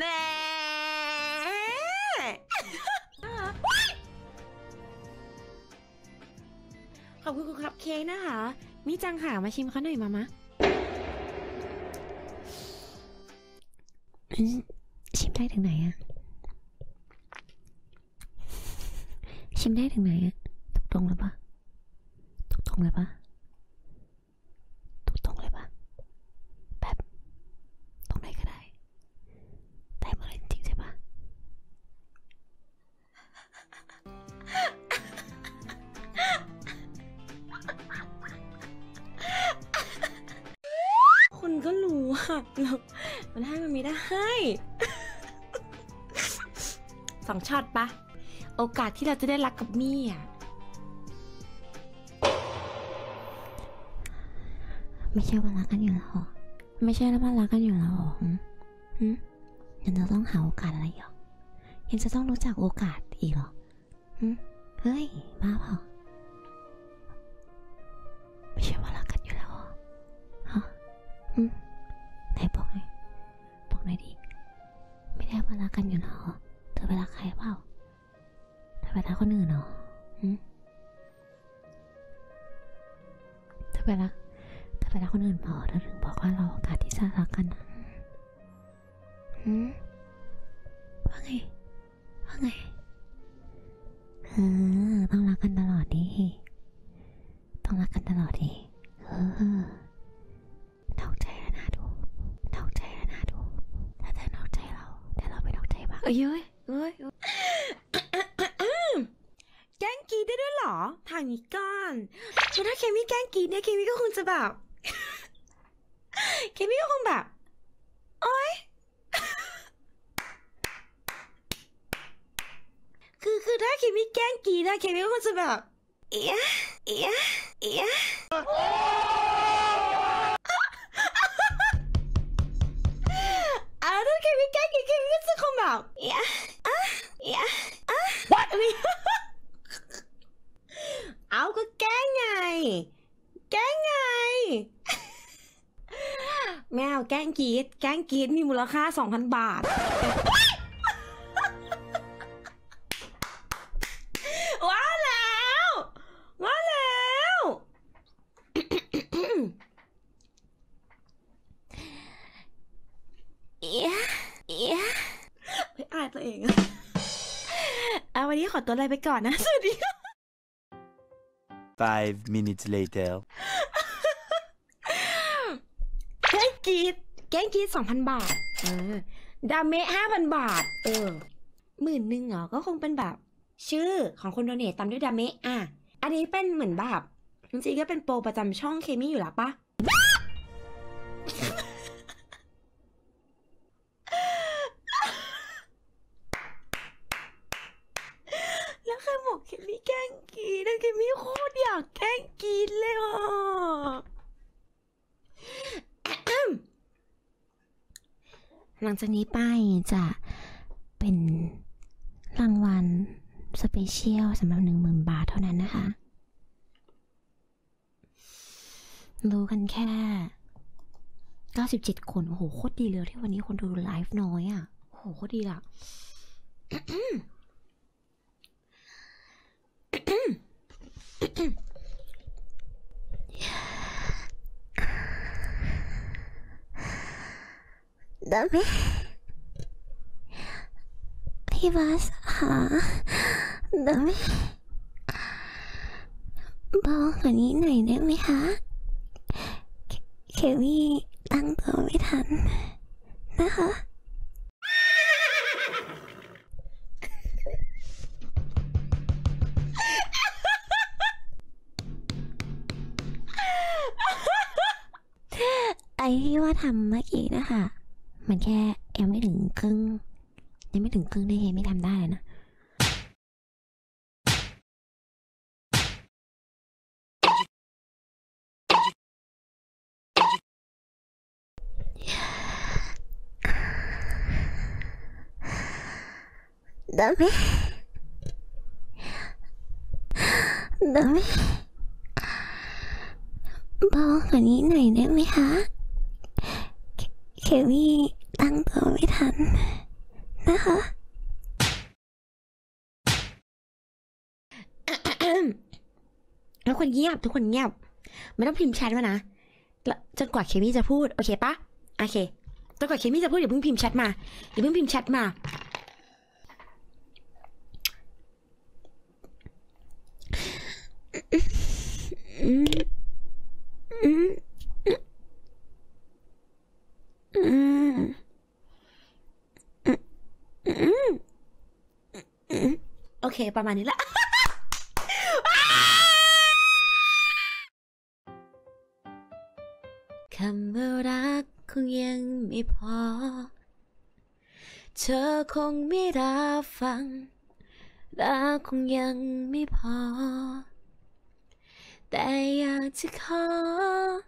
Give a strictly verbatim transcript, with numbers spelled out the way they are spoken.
แน่ขอบคุณคุณคัพเค้กนะคะมิจังหามาชิมเขาหน่อยมามะชิมได้ถึงไหนอะชิมได้ถึงไหนอะถูกตรงหรือเปล่าถูกตรงหรือเปล่าถูกตรงเลยปะแบบตรงไหนก็ได้ได้หมดเลยจริงใช่ปะคนก็รู้อะแล้วมันให้มันไม่ได้สองช็อตปะโอกาสที่เราจะได้รักกับมี่อ่ะไม่ใช่ว่ารักกันอยู่แล้วหรอไม่ใช่ว่ารักกันอยู่แล้วหรอหืมยังจะต้องหาโอกาสอะไรหรอยังจะต้องรู้จักโอกาสอีกหรอหืมเฮ้ยบ้าเปล่าไม่ใช่ว่ารักกันอยู่แล้วหรอฮะหืมไหนบอกหน่อยบอกหน่อยดิไม่ได้ว่ารักกันอยู่แล้วหรอเธอไปรักใครเปล่าไปรักคนอื่นเหรอเธอไปรักเธอไปรักคนอื่นเหรอเธอถึงบอกว่าเราโอกาสที่จะรักกันนะอืมว่าไงว่าไงเออต้องรักกันตลอดดิต้องรักกันตลอดดิเออดอกใจแล้วนะดูดอกใจแล้วนะดูถ้าเธอดอกใจเราแต่เราไม่ดอกใจบ้างเอ้ยเอ้ยแกล้งกีได้ด้วยหรอทางนี้ก่อนคือถ้าเคมี่แกล้งกีเนี่ยเคมี่ก็คงจะแบบเคมี่ก็คงแบบโอ๊ยคือคือถ้าเคมี่แกล้งกีนะเคมี่ก็คงจะแบบเอ๊ะเอ๊ะเอ๊ะอ่ะถ้าเคมี่แกล้งกีเคมี่ก็จะคงแบบเอ๊ะอ่ะเอ๊ะอ่ะ what เอาก็แก้ไงแก้ไงแมวแก้งกีดแก้งกีดมีมูลค่า สองพัน บาทว้าแล้วว้าแล้วเอ๊ะเอ๊ะไม่อายตัวเองเอาวันนี้ขอตัวลาไปก่อนนะสวัสดีfive minutes later แกงกีดแกงกีด สองพัน บาทเออดาเมะ ห้าพัน บาทเออหมื่นหนึ่งเหรอก็คงเป็นแบบชื่อของคนโดเนทตามด้วยดาเมะอ่ะอันนี้เป็นเหมือนแบบจริงๆก็เป็นโปรประจำช่องเคมี่อยู่แล้วปะ แล้วเคยบอกเคมี่แกงกีดแล้วเคมี่โคตรอยากแกล้งกีดเลยอ่ะหลังจากนี้ไปจะเป็นรางวัลสเปเชียลสำหรับหนึ่งหมื่นบาทเท่านั้นนะคะรู้กันแค่เก้าสิบเจ็ดคนโอ้โหโคตรดีเลยที่วันนี้คนดูไลฟ์น้อยอ่ะโอ้โหโคตรดีล่ะ ดาเมะพี่บาสหาดาเมะเบากว่านี้หน่อยได้ไหมคะเคมี่ตั้งตัวไม่ทันนะคะไอที่ว่าทำเมื่อกี้นะคะมันแค่ยังไม่ถึงครึ่งยังไม่ถึงครึ่งได้ไงไม่ทำได้เลยนะดาเมะดาเมะเบากว่านี้หน่อยได้ไหมคะเคมี่ ตั้งตัวไม่ทันนะคะทุกคนเงียบทุกคนเงียบไม่ต้องพิมพ์แชทมานะจนกว่าเคมี่จะพูดโอเคปะโอเคจนกว่าเคมี่จะพูดอย่าเพิ่งพิมพ์แชทมาอย่าเพิ่งพิมพ์แชทมาโอเคประมาณนี้ละคำว่ารักคงยังไม่พอเธอคงไม่รับฟังรักคงยังไม่พอแต่อยากจะขอ